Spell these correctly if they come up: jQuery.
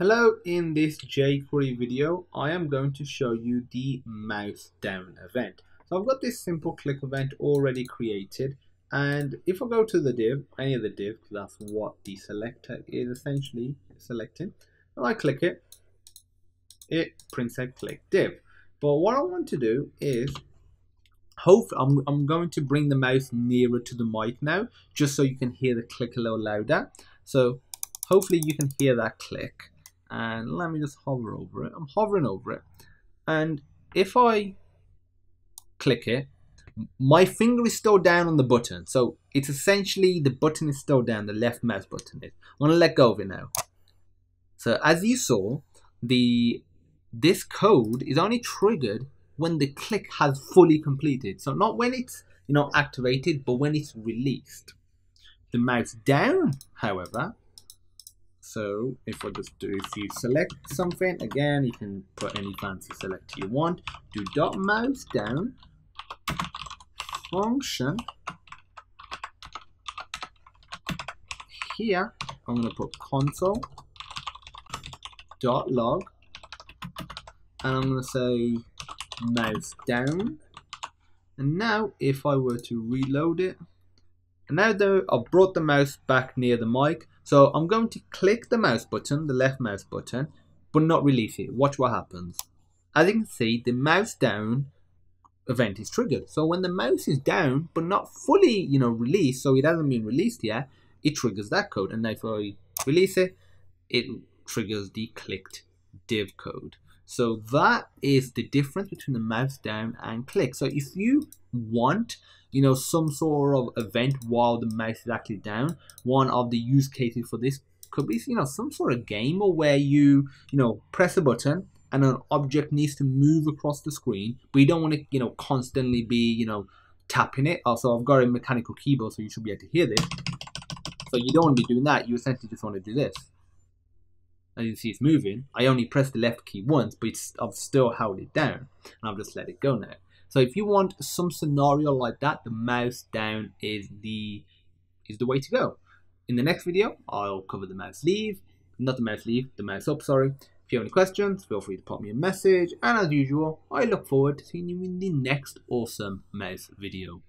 Hello, in this jQuery video, I am going to show you the mouse down event. So I've got this simple click event already created, and if I go to the div, any of the div, because that's what the selector is essentially selecting, and I click it, it prints a click div. But what I want to do is, hopefully, I'm going to bring the mouse nearer to the mic now, just so you can hear the click a little louder. So hopefully you can hear that click. And let me just hover over it. I'm hovering over it, and if I click it, my finger is still down on the button, so it's essentially the button is still down, the left mouse button is. I'm gonna let go of it now. So as you saw, this code is only triggered when the click has fully completed, so not when it's, you know, activated, but when it's released. The mouse down, however, so if I just do, if you select something, again, you can put any fancy select you want, do dot mouse down function here. I'm going to put console dot log, and I'm going to say mouse down. And now if I were to reload it, and now though I've brought the mouse back near the mic, so I'm going to click the mouse button, the left mouse button, but not release it. Watch what happens. As you can see, the mouse down event is triggered. So when the mouse is down, but not fully, you know, released, so it hasn't been released yet, it triggers that code. And if I release it, it triggers the clicked div code. So that is the difference between the mouse down and click. So if you want, you know, some sort of event while the mouse is actually down. One of the use cases for this could be, you know, some sort of game or where you know, press a button and an object needs to move across the screen, but you don't want to, you know, constantly be, you know, tapping it. Also, I've got a mechanical keyboard, so you should be able to hear this. So you don't want to be doing that. You essentially just want to do this. As you see, it's moving. I only pressed the left key once, but I've still held it down, and I've just let it go now. So if you want some scenario like that, the mouse down is the way to go. In the next video, I'll cover the mouse leave, not the mouse leave, the mouse up, sorry. If you have any questions, feel free to pop me a message. And as usual, I look forward to seeing you in the next awesome mouse video.